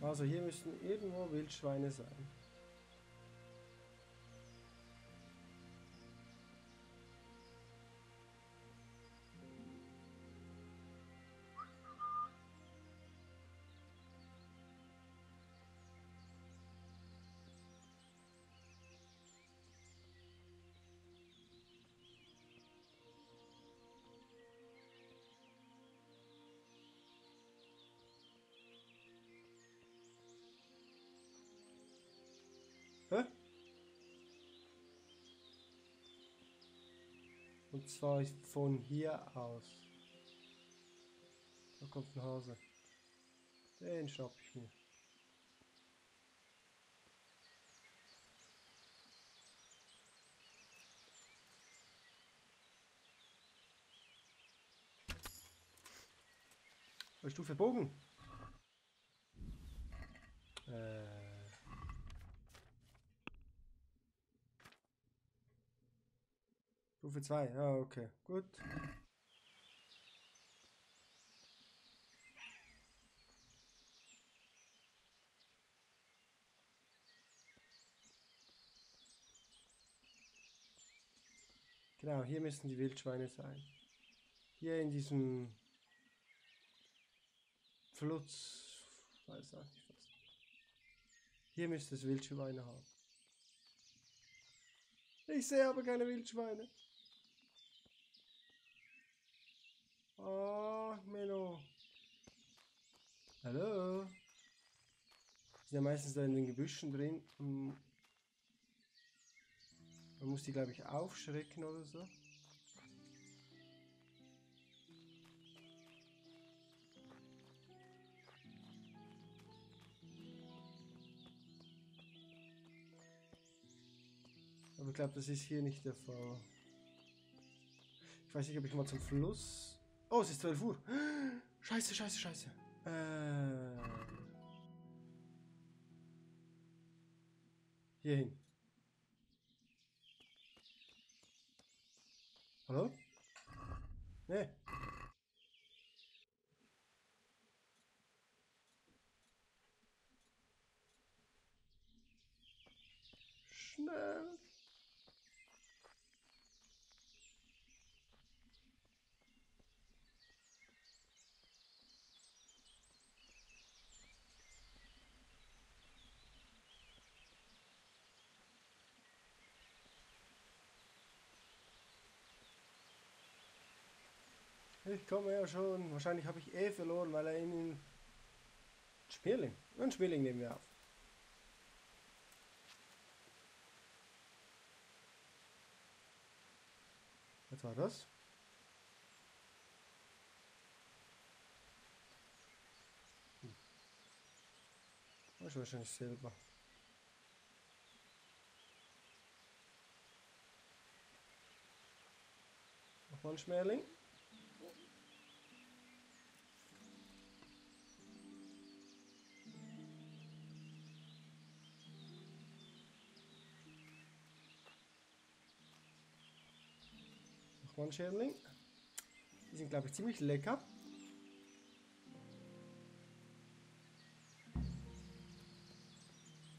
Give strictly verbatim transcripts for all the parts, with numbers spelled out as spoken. Also hier müssten irgendwo Wildschweine sein. Und zwar von hier aus. Da kommt ein Hase. Den schnapp ich mir. Was Stufe Bogen? Äh. Stufe zwei, ja, okay, gut. Genau, hier müssen die Wildschweine sein. Hier in diesem Flutz, weiß auch nicht was. Hier müsste es Wildschweine haben. Ich sehe aber keine Wildschweine. Oh, Melo. Hallo. Die sind ja meistens da in den Gebüschen drin. Man muss die, glaube ich, aufschrecken oder so. Aber ich glaube, das ist hier nicht der Fall. Ich weiß nicht, ob ich mal zum Fluss... Oh, es ist zwölf Uhr. Scheiße, scheiße, scheiße. Äh. Hier hin. Hallo? Nee. Schnell. Ich komme ja schon. Wahrscheinlich habe ich eh verloren, weil er in den Schmierling. Einen Schmierling nehmen wir auf. Was war das? Hm. Das ist wahrscheinlich Silber. Nochmal ein Schmierling. Schirmling. Die sind, glaube ich, ziemlich lecker.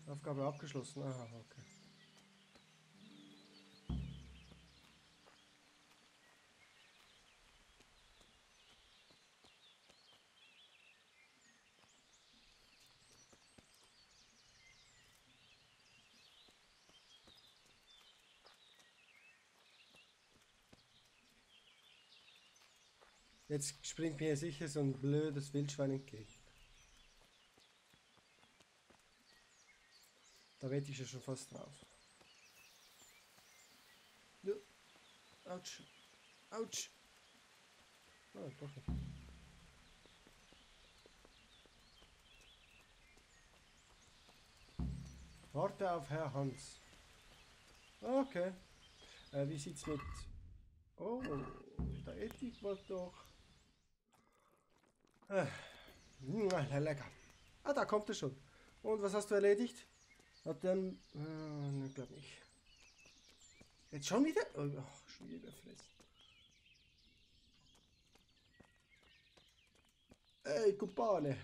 Aufgabe abgeschlossen. Aha, okay. Jetzt springt mir sicher so ein blödes Wildschwein entgegen. Da wette ich ja schon fast drauf. Ja. Autsch. Autsch. Ah, doch nicht. Warte auf Herr Hans. Okay. Äh, wie sieht's mit... Oh, da Ethik war doch... Ah, lecker. Ah, da kommt es schon. Und was hast du erledigt? Hat dann... Äh, ne, glaub nicht. Jetzt schon wieder? Oh, schon wieder fressen. Ey, Kumpane.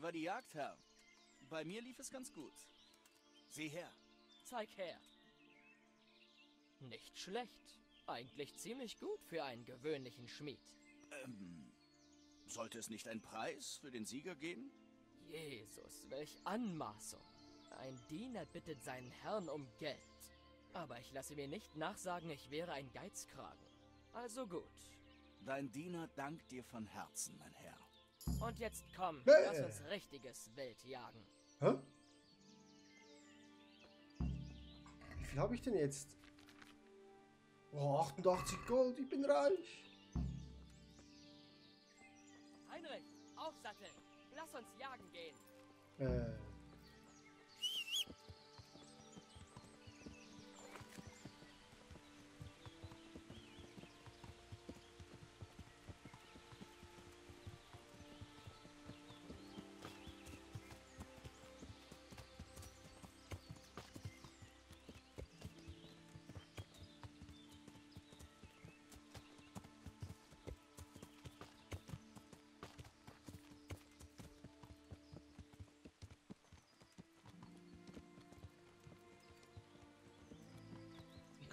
Sie war die Jagdherr. Bei mir lief es ganz gut. Sieh her. Zeig her. Nicht schlecht. Eigentlich ziemlich gut für einen gewöhnlichen Schmied. Ähm, sollte es nicht einen Preis für den Sieger geben? Jesus, welch Anmaßung. Ein Diener bittet seinen Herrn um Geld. Aber ich lasse mir nicht nachsagen, ich wäre ein Geizkragen. Also gut. Dein Diener dankt dir von Herzen, mein Herr. Und jetzt komm, hey. Lass uns richtiges Wild jagen. Hä? Wie viel habe ich denn jetzt? Oh, achtundachtzig Gold, ich bin reich. Heinrich, Aufsattel, lass uns jagen gehen. Äh.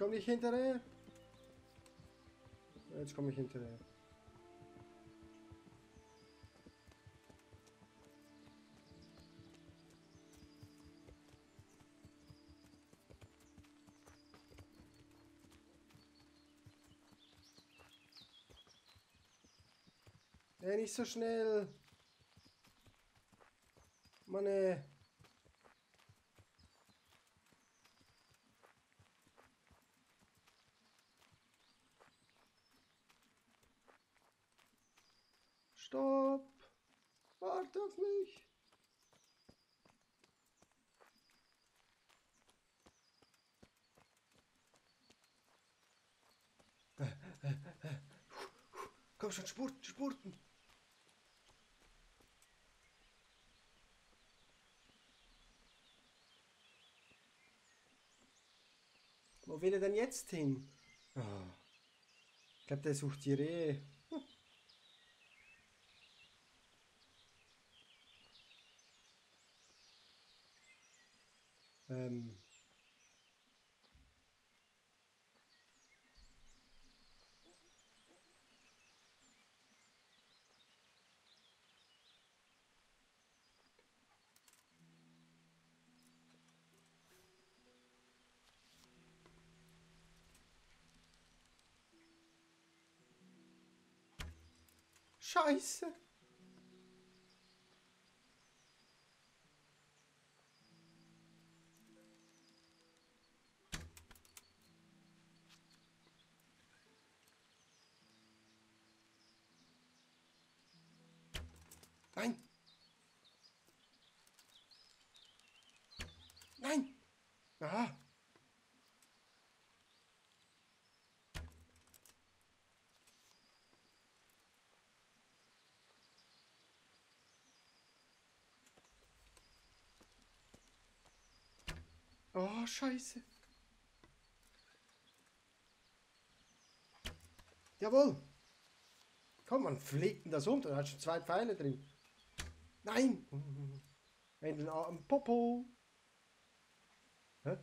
Ich komme nicht hinterher. Jetzt komme ich hinterher. Ey, nicht so schnell. Mann, ey. Stopp! Warte auf mich! Äh, äh, äh. Komm schon, spurten, spurten! Wo will er denn jetzt hin? Oh. Ich glaube, der sucht die Rehe. Ähm. Scheiße. Nein! Nein! Aha! Oh, Scheiße! Jawohl! Komm, man fliegt denn das um, da hat schon zwei Pfeile drin. Nein! Ein Popo! Hä?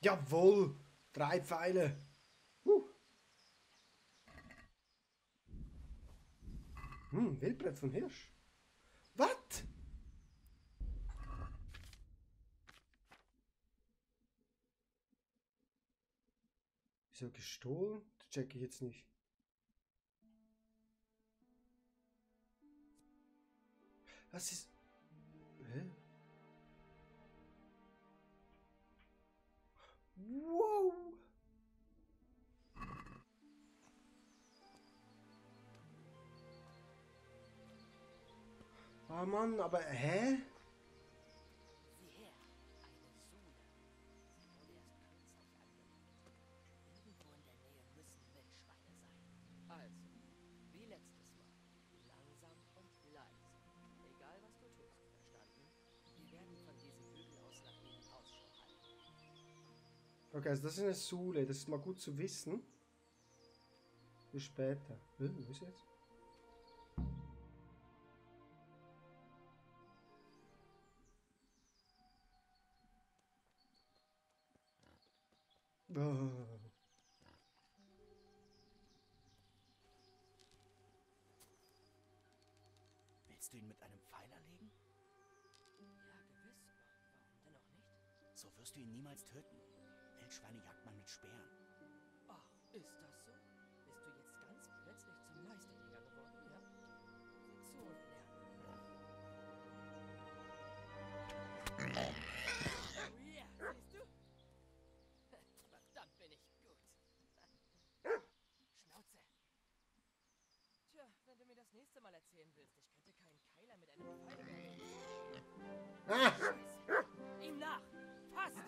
Jawohl! Drei Pfeile! Uh. Hm, Wildbrett von Hirsch. Was? Wieso gestohlen? Das check ich jetzt nicht. Was ist... Hä? Wow! Ah, Mann, aber hä? Okay, also das ist eine Sule. Das ist mal gut zu wissen. Für später. Äh, wo ist jetzt? Oh. Willst du ihn mit einem Pfeil erlegen? Ja, gewiss. Warum denn auch nicht? So wirst du ihn niemals töten. Wildschweine jagt man mit Speeren. Ach, ist das so? Bist du jetzt ganz plötzlich zum Meisterjäger geworden, ja? Sieh zu und lerne. Ja, siehst du? Verdammt bin ich gut. Schnauze. Tja, wenn du mir das nächste Mal erzählen willst, ich könnte keinen Keiler mit einem Pfeil erlegen. Scheiße. Ihm nach! Fast!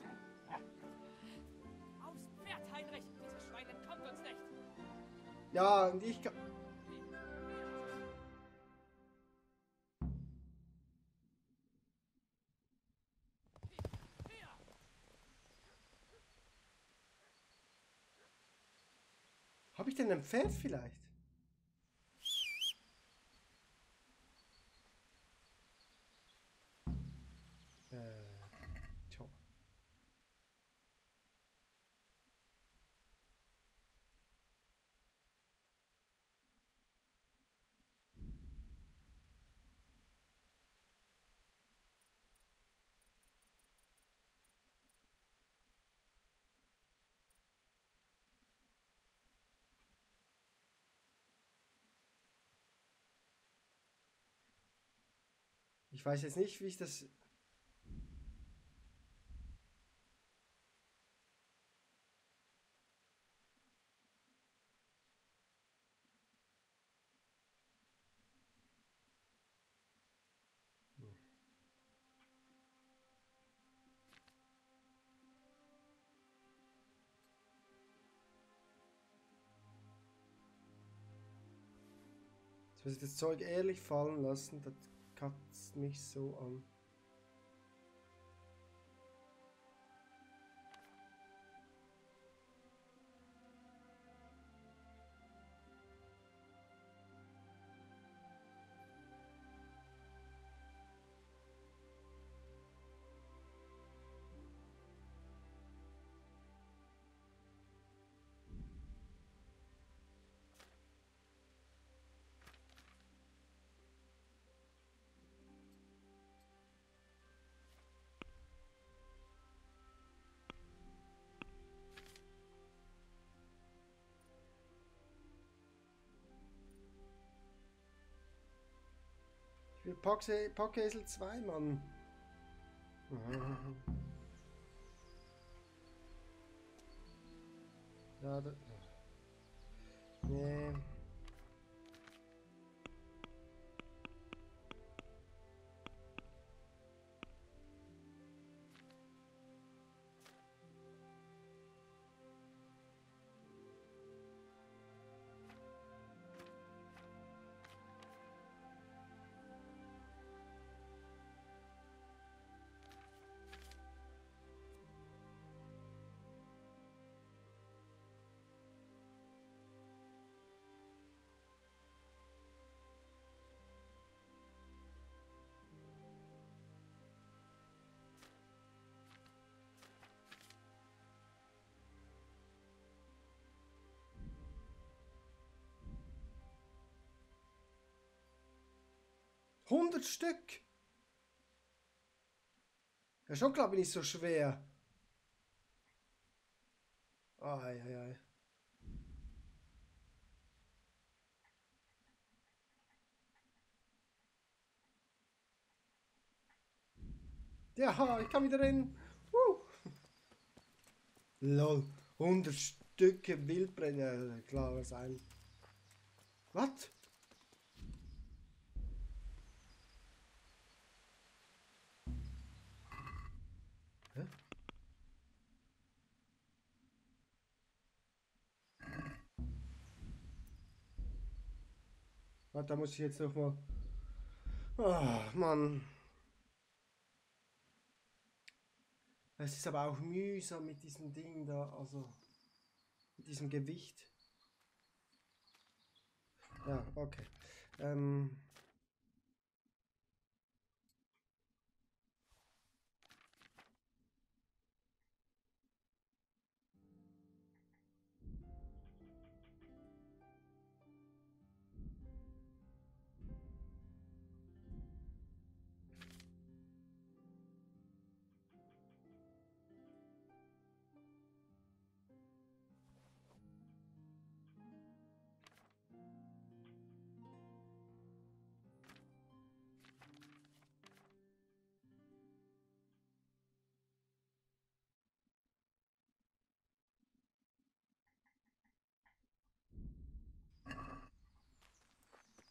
Aufs Pferd, Heinrich! Dieses Schwein entkommt uns nicht! Ja, und ich kann... Hab ich denn ein Pferd vielleicht? Ich weiß jetzt nicht, wie ich das... Hm. Jetzt muss ich das Zeug ehrlich fallen lassen, das... Katzt mich so an. Packesel zwei, Mann. Ja, da. Nee. hundert Stück! Ja, schon glaube ich nicht so schwer. Ai, ai, ai. Ja, ich kann wieder rennen. Uh. Lol, hundert Stücke Wildbrenner, klar sein. Was? Da muss ich jetzt noch mal... Oh, Mann. Es ist aber auch mühsam mit diesem Ding da, also mit diesem Gewicht. Ja, okay. Ähm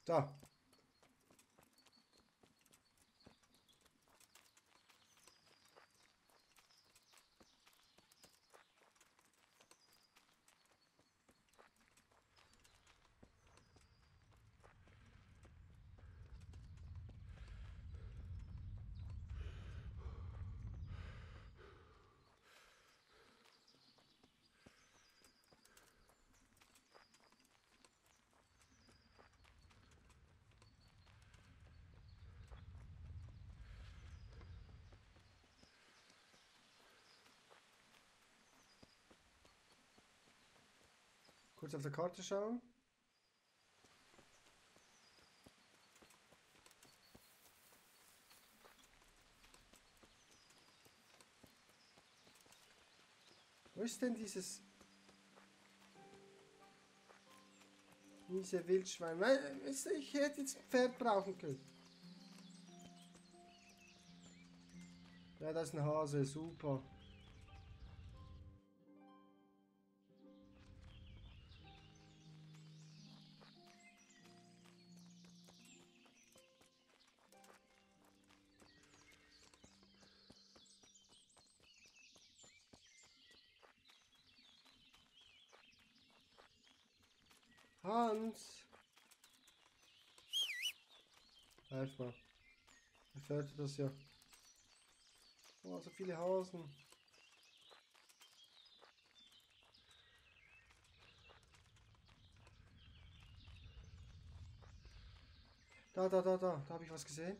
Da. Kurz auf der Karte schauen. Wo ist denn dieses miese Wildschwein? Ich hätte jetzt ein Pferd brauchen können. Ja, das ist ein Hase, super. Hans! Helf mal. Mir fällt das ja. Oh, so viele Hasen. Da, da, da, da. Da habe ich was gesehen.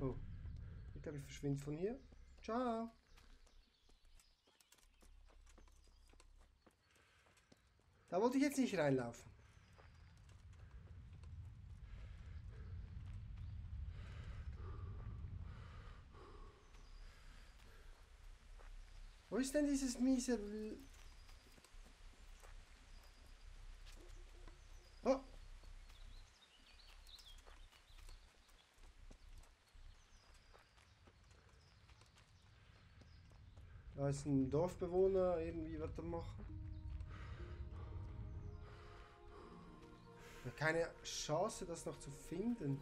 Oh. Ich glaube, ich verschwinde von hier. Ciao! Da wollte ich jetzt nicht reinlaufen. Wo ist denn dieses miese... Oh! Da ist ein Dorfbewohner, irgendwie was da machen. Keine Chance, das noch zu finden.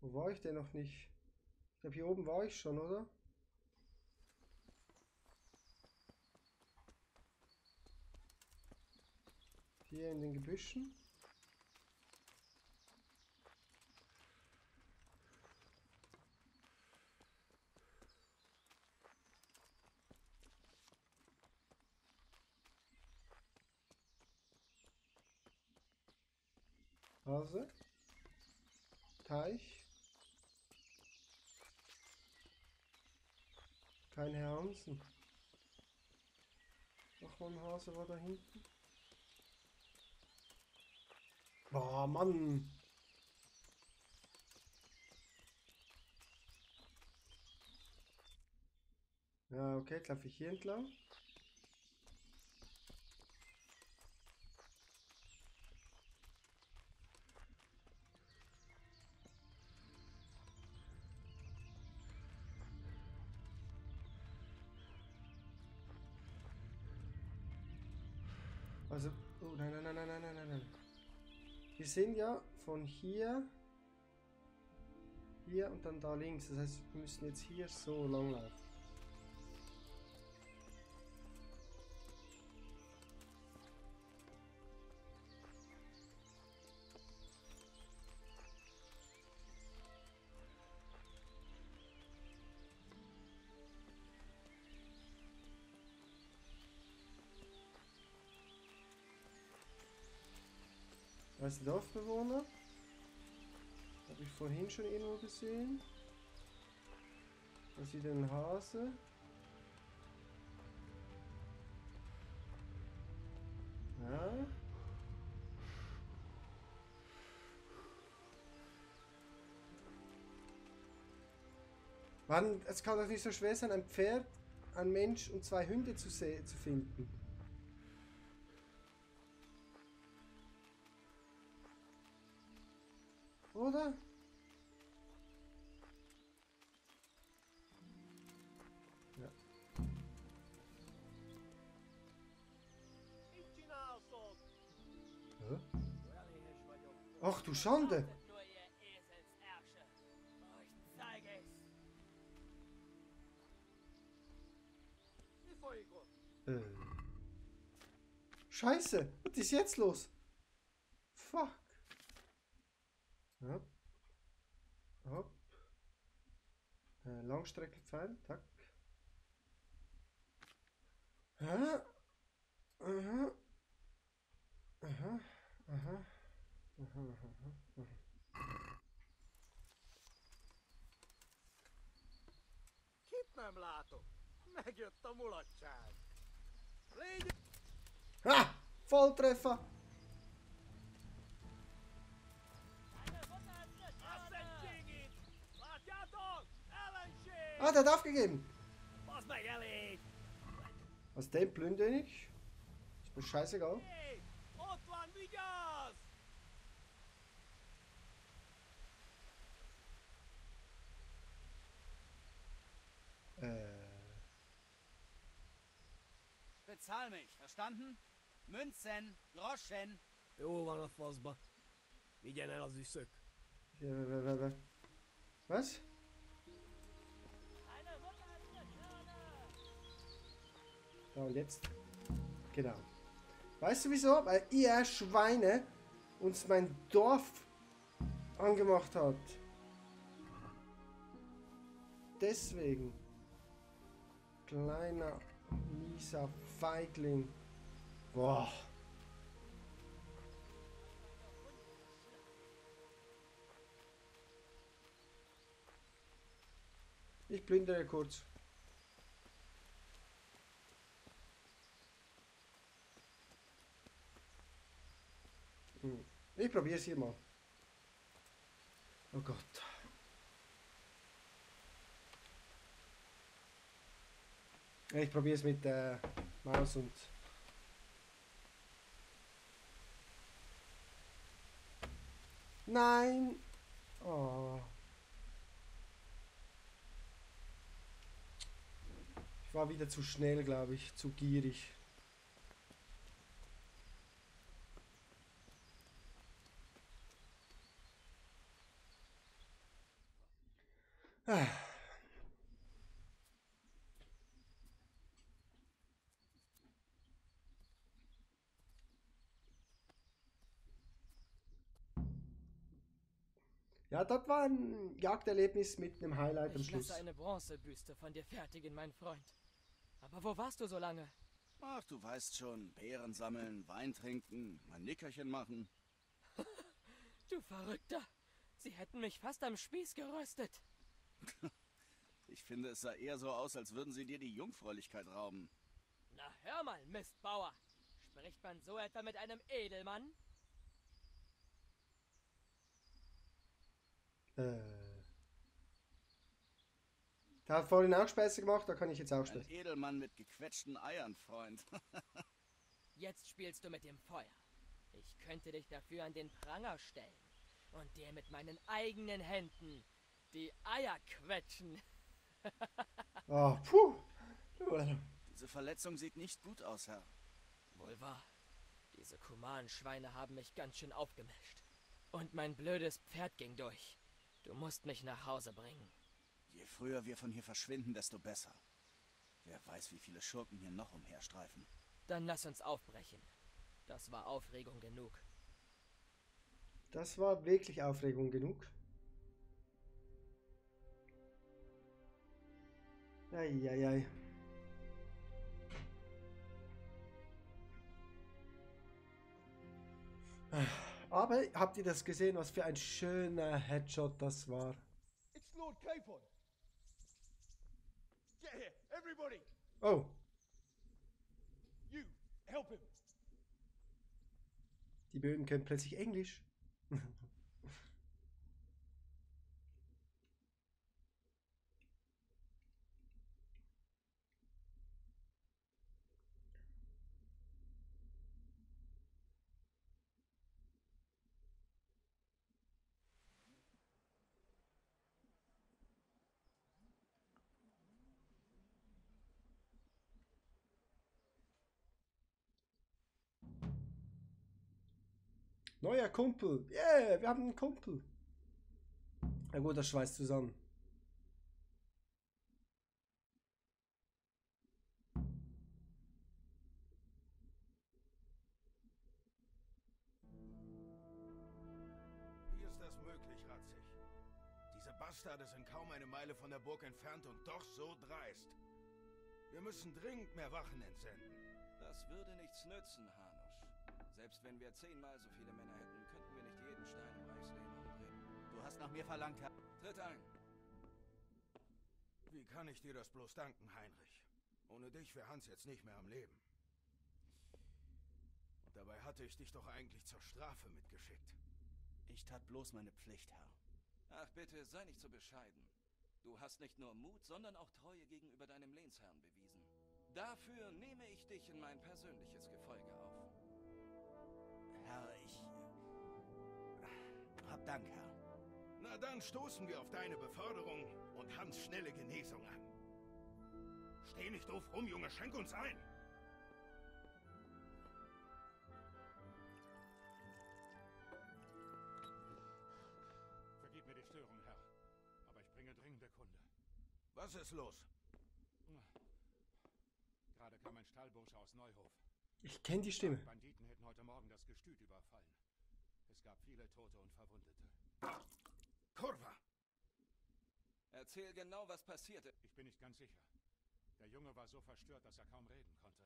Wo war ich denn noch nicht? Ich glaube, hier oben war ich schon, oder? Hier in den Gebüschen. Hase. Teich. Keine Hansen. Nochmal ein Hase war da hinten. Boah, Mann! Ja, okay, laufe ich hier entlang. Also, oh, nein, nein, nein, nein, nein, nein, nein. Wir sind ja von hier, hier und dann da links. Das heißt, wir müssen jetzt hier so lang laufen. Als Dorfbewohner habe ich vorhin schon irgendwo gesehen. Da sieht er einen Hase. Ja. Mann, es kann doch nicht so schwer sein, ein Pferd, ein Mensch und zwei Hunde zu, zu finden. Oder? Ja. Hä? Ach du Schande! Äh. Scheiße! Was ist jetzt los? Fuck! Hopp. Hopp. Äh, Langstreckenpfeil, tack. Aha. Aha. Aha. Aha. Aha. Aha. Aha. Kit nem látok. Megjött a mulatság. Légy! Ha! Volltreffer! Ah, der hat aufgegeben! Aus dem plündere ich. Ist mir scheißegal. Äh. Bezahl mich, verstanden? Münzen, Groschen. Jo, war das Fosba. Wie gerne aus sich zurück. Was? Ja, und jetzt? Genau. Weißt du wieso? Weil ihr Schweine uns mein Dorf angemacht habt. Deswegen. Kleiner, mieser Feigling. Boah. Ich plündere kurz. Hm. Ich probiere es hier mal. Oh Gott. Ich probiere es mit der Maus und... Nein! Oh. Ich war wieder zu schnell, glaube ich, zu gierig. Ah. Ja, das war ein Jagderlebnis mit einem Highlight am Schluss. Ich lasse eine Bronzebüste von dir fertigen, mein Freund. Aber wo warst du so lange? Ach, du weißt schon, Beeren sammeln, Wein trinken, ein Nickerchen machen. Du Verrückter! Sie hätten mich fast am Spieß geröstet. Ich finde, es sah eher so aus, als würden sie dir die Jungfräulichkeit rauben. Na hör mal, Mistbauer! Spricht man so etwa mit einem Edelmann? Äh... Der hat vorhin auch Späße gemacht, da kann ich jetzt auch Späße. Ein Edelmann mit gequetschten Eiern, Freund. Jetzt spielst du mit dem Feuer. Ich könnte dich dafür an den Pranger stellen und dir mit meinen eigenen Händen die Eier quetschen. Oh, puh. Diese Verletzung sieht nicht gut aus, Herr. Wohl wahr. Diese kumanen Schweine haben mich ganz schön aufgemischt. Und mein blödes Pferd ging durch. Du musst mich nach Hause bringen. Je früher wir von hier verschwinden, desto besser. Wer weiß, wie viele Schurken hier noch umherstreifen. Dann lass uns aufbrechen. Das war Aufregung genug. Das war wirklich Aufregung genug. Eieiei. Aber habt ihr das gesehen, was für ein schöner Headshot das war? It's Lord Capon. Get here, everybody. Oh. You help him. Die Böden können plötzlich Englisch. Neuer Kumpel. Yeah, wir haben einen Kumpel. Na gut, das schweißt zusammen. Wie ist das möglich, Radzig? Diese Bastarde sind kaum eine Meile von der Burg entfernt und doch so dreist. Wir müssen dringend mehr Wachen entsenden. Das würde nichts nützen, Han. Selbst wenn wir zehnmal so viele Männer hätten, könnten wir nicht jeden Stein im Reichsleben umdrehen. Du hast nach mir verlangt, Herr. Tritt ein! Wie kann ich dir das bloß danken, Heinrich? Ohne dich wäre Hans jetzt nicht mehr am Leben. Und dabei hatte ich dich doch eigentlich zur Strafe mitgeschickt. Ich tat bloß meine Pflicht, Herr. Ach bitte, sei nicht so bescheiden. Du hast nicht nur Mut, sondern auch Treue gegenüber deinem Lehnsherrn bewiesen. Dafür nehme ich dich in mein persönliches Gefolge auf. Herr, ich... Hab Dank, Herr. Na dann stoßen wir auf deine Beförderung und Hans' schnelle Genesung an. Steh nicht doof rum, Junge, schenk uns ein! Vergib mir die Störung, Herr, aber ich bringe dringende Kunde. Was ist los? Gerade kam ein Stallbursche aus Neuhof. Ich kenne die Stimme. Die Banditen hätten heute Morgen das Gestüt überfallen. Es gab viele Tote und Verwundete. Kurva! Erzähl genau, was passierte. Ich bin nicht ganz sicher. Der Junge war so verstört, dass er kaum reden konnte.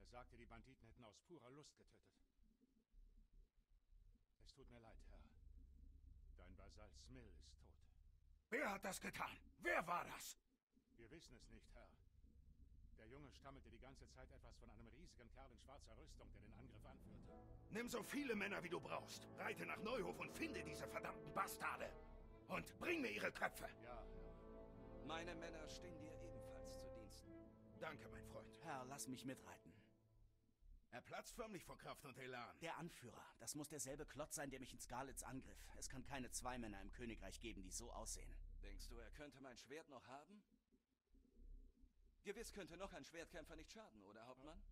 Er sagte, die Banditen hätten aus purer Lust getötet. Es tut mir leid, Herr. Dein Vasall Smill ist tot. Wer hat das getan? Wer war das? Wir wissen es nicht, Herr. Der Junge stammelte die ganze Zeit etwas von einem riesigen Kerl in schwarzer Rüstung, der den Angriff anführte. Nimm so viele Männer, wie du brauchst. Reite nach Neuhof und finde diese verdammten Bastarde. Und bring mir ihre Köpfe. Ja, Herr. Meine Männer stehen dir ebenfalls zu Diensten. Danke, mein Freund. Herr, lass mich mitreiten. Er platzt förmlich vor Kraft und Elan. Der Anführer. Das muss derselbe Klotz sein, der mich in Skalitz angriff. Es kann keine zwei Männer im Königreich geben, die so aussehen. Denkst du, er könnte mein Schwert noch haben? Gewiss könnte noch ein Schwertkämpfer nicht schaden, oder, Hauptmann?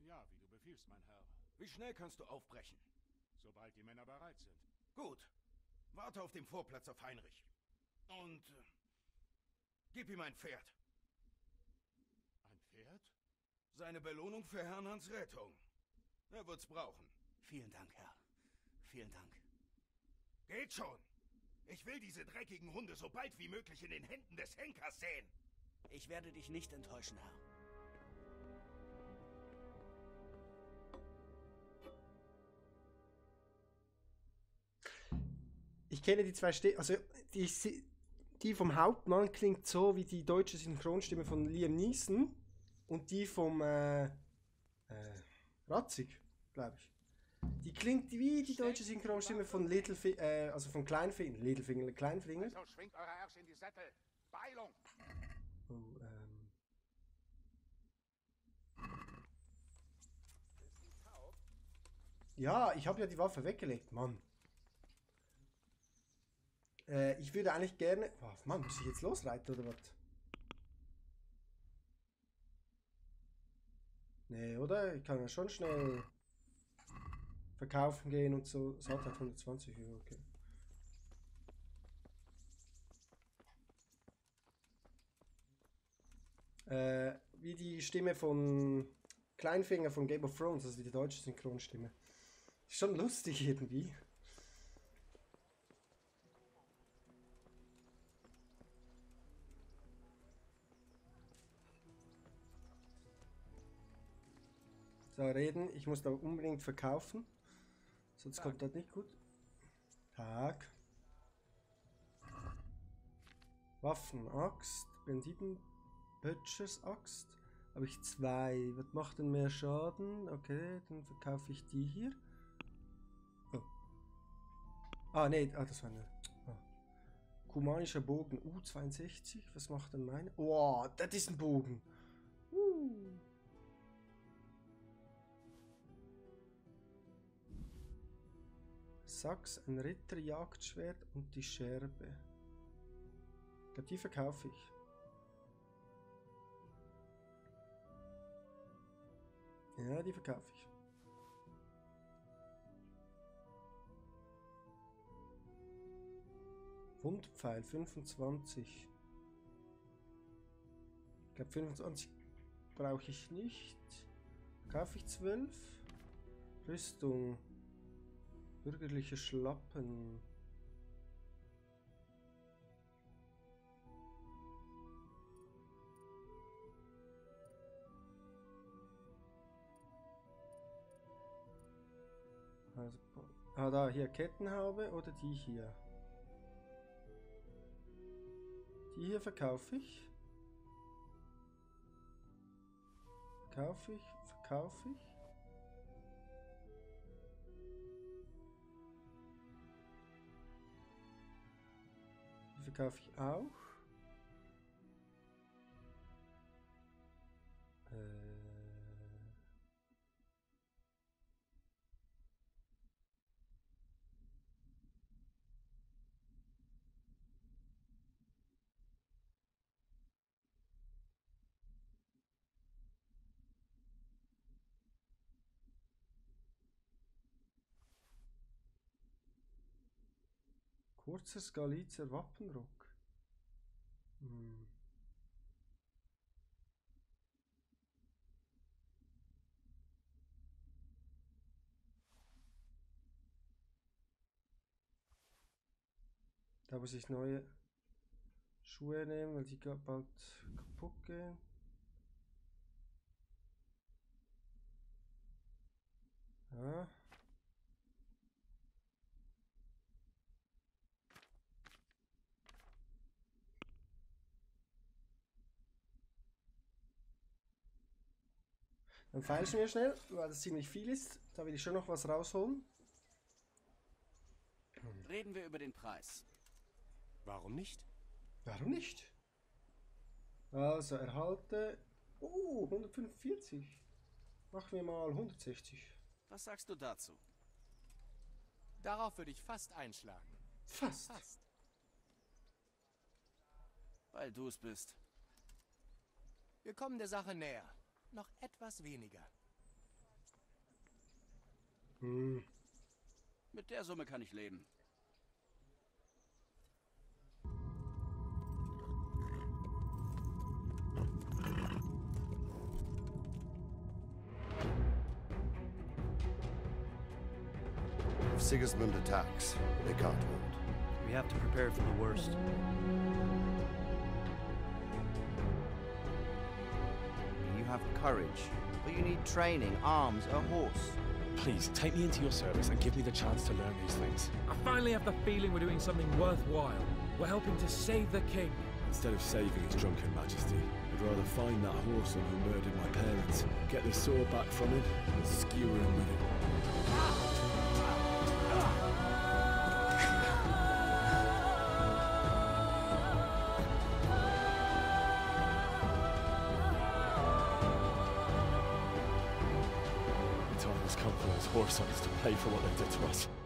Ja, wie du befiehlst, mein Herr. Wie schnell kannst du aufbrechen? Sobald die Männer bereit sind. Gut. Warte auf dem Vorplatz auf Heinrich. Und äh, gib ihm ein Pferd. Ein Pferd? Seine Belohnung für Herrn Hans' Rettung. Er wird's brauchen. Vielen Dank, Herr. Vielen Dank. Geht schon. Ich will diese dreckigen Hunde so bald wie möglich in den Händen des Henkers sehen. Ich werde dich nicht enttäuschen, Herr. Ich kenne die zwei Stimmen, also die, die vom Hauptmann klingt so wie die deutsche Synchronstimme von Liam Neeson und die vom äh, äh, Radzig, glaube ich. Die klingt wie die deutsche Synchronstimme von Littlefinger, äh, also von Kleinfinger, Littlefinger, Kleinfinger. Also schwingt eure Ärsche in die Sättel. Beilung! Oh, ähm. Ja, ich habe ja die Waffe weggelegt, Mann. Äh, ich würde eigentlich gerne... Oh, Mann, muss ich jetzt losreiten oder was? Nee, oder? Ich kann ja schon schnell verkaufen gehen und so. Es hat halt hundertzwanzig Euro, okay. Äh, wie die Stimme von Kleinfinger von Game of Thrones, also die deutsche Synchronstimme. Ist schon lustig irgendwie. So, reden. Ich muss da unbedingt verkaufen. Sonst Tag. Kommt das nicht gut. Tag. Waffen, Axt, Banditen, Butchers Axt. Habe ich zwei. Was macht denn mehr Schaden? Okay, dann verkaufe ich die hier. Oh. Ah, nee, ah, das war eine. Ah. Kumanischer Bogen U zweiundsechzig. Was macht denn meine? Oh, das ist ein Bogen. Uh. Sachs, ein Ritterjagdschwert und die Scherbe. Ich glaube, die verkaufe ich. Ja, die verkaufe ich. Wundpfeil fünfundzwanzig. Ich glaube, fünfundzwanzig brauche ich nicht. Verkaufe ich zwölf. Rüstung. Bürgerliche Schlappen. Also, ah, da hier Kettenhaube oder die hier? Die hier verkaufe ich. Verkaufe ich, verkaufe ich. Verkaufe ich auch. Äh Kurzer Skalitzer Wappenrock. Hm. Da muss ich neue Schuhe nehmen, weil die bald kaputt gehen. Ja. Dann feilschen wir schnell, weil das ziemlich viel ist. Da will ich schon noch was rausholen. Reden wir über den Preis. Warum nicht? Warum nicht? Also erhalte... Oh, hundertfünfundvierzig. Machen wir mal hundertsechzig. Was sagst du dazu? Darauf würde ich fast einschlagen. Fast? Fast. Weil du es bist. Wir kommen der Sache näher. Noch etwas weniger. Hm. Mit der Summe kann ich leben. If Sigismund attacks, they can't hold. We have to prepare for the worst. Have courage, but you need training, arms, a horse. Please, take me into your service and give me the chance to learn these things. I finally have the feeling we're doing something worthwhile. We're helping to save the king. Instead of saving his drunken majesty, I'd rather find that whoreson who murdered my parents, get the sword back from him, and skewer him with it. Horse on us to pay for what they did to us.